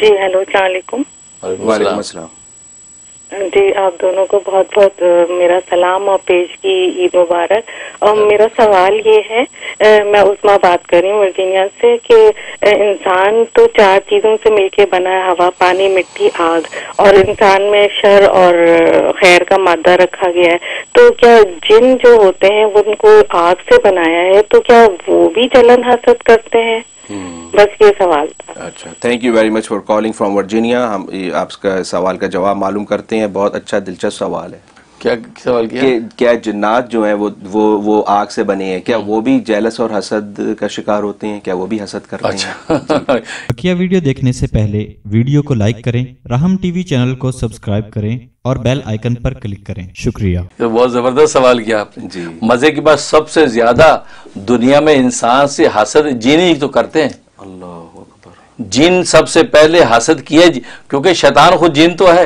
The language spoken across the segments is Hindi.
जी हेलो अस्सलाम वालेकुम जी। आप दोनों को बहुत बहुत मेरा सलाम और पेश की ईद मुबारक। और मेरा सवाल ये है, मैं उस्मा बात कर रही हूँ वर्जीनिया से, कि इंसान तो चार चीज़ों से मिलके बना है, हवा पानी मिट्टी आग, और इंसान में शर और खैर का मादा रखा गया है। तो क्या जिन जो होते हैं वो उनको आग से बनाया है, तो क्या वो भी जलन हासिल करते हैं? बस ये सवाल था। अच्छा, thank you very much for calling from Virginia. हम आपका सवाल का जवाब मालूम करते हैं। बहुत अच्छा दिलचस्प सवाल है। क्या सवाल किया? क्या जिन्नात जो हैं वो आग से बने हैं? क्या वो भी जेलस और हसद का शिकार होते हैं? क्या वो भी हसद करते हैं? अच्छा। बकिया वीडियो देखने से पहले वीडियो को लाइक करें, राहम टीवी चैनल को सब्सक्राइब करें और बेल आइकन पर क्लिक करें। शुक्रिया। तो बहुत जबरदस्त सवाल किया आपने जी। मजे की बात, सबसे ज्यादा दुनिया में इंसान से हसद जीन ही तो करते हैं। अल्लाह अकबर, जीन सबसे पहले हसद किए, क्योंकि शैतान खुद जीन तो है।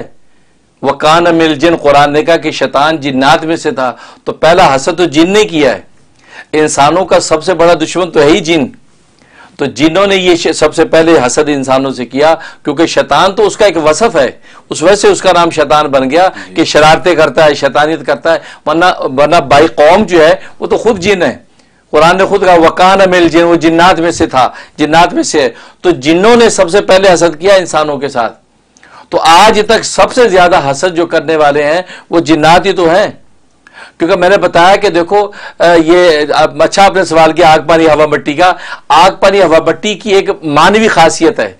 वकान मिल जिन, कुरान ने कहा कि शैतान जिन्नात में से था, तो पहला हसद तो जिन ने किया है। इंसानों का सबसे बड़ा दुश्मन तो है ही जिन, तो जिन्हों ने ये सबसे पहले हसद इंसानों से किया, क्योंकि शैतान तो उसका एक वसफ है, उस वजह से उसका नाम शैतान बन गया कि शरारतें करता है, शैतानियत करता है। वरना बाई कौम जो है वो तो खुद जिन है। कुरान ने खुद कहा वकान मिल जिन, वो जिन्नात में से था, जिन्नात में से है। तो जिन्हों ने सबसे पहले हसद किया इंसानों के साथ, तो आज तक सबसे ज्यादा हसद जो करने वाले हैं वो जिन्नाती तो हैं। क्योंकि मैंने बताया कि देखो ये अच्छा आपने सवाल किया आग पानी हवा मट्टी का। आग पानी हवा मट्टी की एक मानवी खासियत है।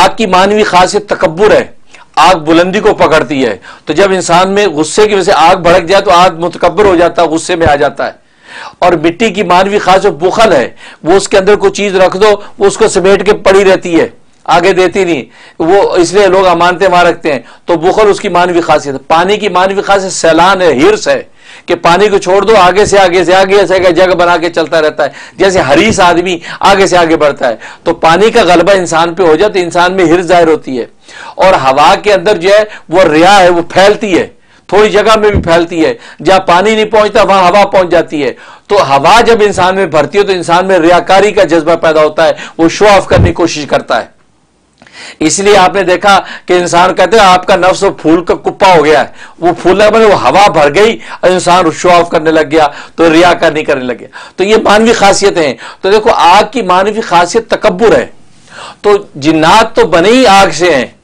आग की मानवी खासियत तकब्बुर है। आग बुलंदी को पकड़ती है। तो जब इंसान में गुस्से की वजह से आग भड़क जाए तो आग मुतकब्बर हो जाता है, गुस्से में आ जाता है। और मिट्टी की मानवी खासियत बुखल है। वो उसके अंदर कोई चीज रख दो वो उसको समेट के पड़ी रहती है, आगे देती नहीं, वो इसलिए लोग अमानतें वहां रखते हैं। तो बुखल उसकी मानवी खासियत है। पानी की मानवी खासियत सैलान है, हिर्स है कि पानी को छोड़ दो, आगे से आगे से आगे से आगे जग बना के चलता रहता है, जैसे हरीस आदमी आगे से आगे बढ़ता है। तो पानी का गलबा इंसान पे हो जाए तो इंसान में हिर्स जाहिर होती है। और हवा के अंदर जो है वो रिया है, वो फैलती है, थोड़ी जगह में भी फैलती है, जहां पानी नहीं पहुंचता वहां हवा पहुंच जाती है। तो हवा जब इंसान में भरती है तो इंसान में रियाकारी का जज्बा पैदा होता है, वो शो ऑफ करने की कोशिश करता है। इसलिए आपने देखा कि इंसान कहते हैं आपका नफ्स फूल का कुप्पा हो गया है, वो फूलने में वो हवा भर गई और इंसान शो ऑफ करने लग गया, तो रियाकारी करने लग गया। तो ये मानवी खासियतें हैं। तो देखो आग की मानवी खासियत तकब्बुर है। तो जिन्नात तो बने ही आग से हैं,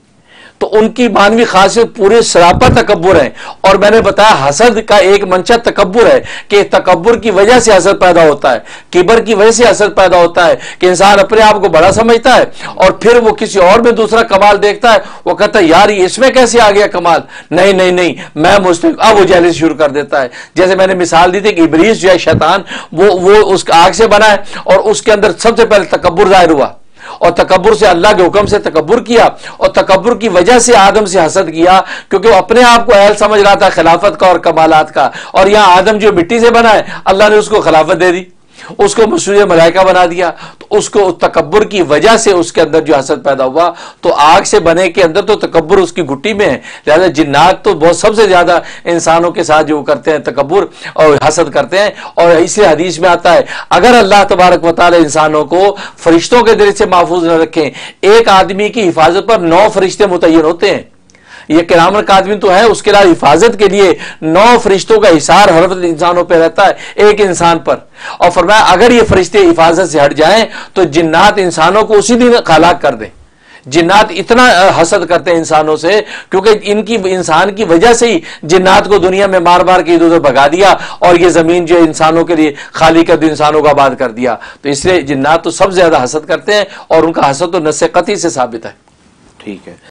तो उनकी मानवी खासियत पूरे सरापा तकब्बुर है। और मैंने बताया हसद का एक मंशा तकब्बुर है कि तकब्बुर की वजह से हसद पैदा होता है, किबर की वजह से हसद पैदा होता है कि इंसान अपने आप को बड़ा समझता है और फिर वो किसी और में दूसरा कमाल देखता है, वो कहता है यार ये इसमें कैसे आ गया कमाल, नहीं नहीं नहीं मैं मुस्तक, अब वो जहली शुरू कर देता है। जैसे मैंने मिसाल दी थी कि इब्रीस जो है शैतान वो उस आग से बना है और उसके अंदर सबसे पहले तकब्बुर जाहिर हुआ और तकब्बुर से अल्लाह के हुक्म से तकब्बुर किया और तकब्बुर की वजह से आदम से हसद किया, क्योंकि वो अपने आप को अहल समझ रहा था खिलाफत का और कमालात का। और यहाँ आदम जो मिट्टी से बना है, अल्लाह ने उसको खिलाफत दे दी, उसको मसूद मलाइका बना दिया। तो उसको तकब्बुर की वजह से उसके अंदर जो हसद पैदा हुआ। तो आग से बने के अंदर तो तकब्बुर उसकी गुट्टी में है। लिहाजा जिन्नात तो बहुत सबसे ज्यादा इंसानों के साथ जो करते हैं तकब्बुर और हसद करते हैं। और इसलिए हदीस में आता है अगर अल्लाह तबारक व तआला इंसानों को फरिश्तों के दर से महफूज न रखें, एक आदमी की हिफाजत पर 9 फरिश्ते मुतय्यन होते हैं। ये किरामन कातिबीन तो है, उसके अलावा हिफाजत के लिए 9 फरिश्तों का हिसार हर वक्त इंसानों पर रहता है, एक इंसान पर। और फरमाया अगर ये फरिश्ते हिफाजत से हट जाएं तो जिन्नात इंसानों को उसी दिन हलाक कर दें। जिन्नात इतना हसद करते हैं इंसानों से, क्योंकि इनकी इंसान की वजह से ही जिन्नात को दुनिया में मार मार के इधर उधर भगा दिया और ये जमीन जो है इंसानों के लिए खाली कर दी, इंसानों को आबाद कर दिया। तो इसलिए जिन्नात तो सबसे ज्यादा हसद करते हैं और उनका हसद तो नस्से कती से साबित है। ठीक है।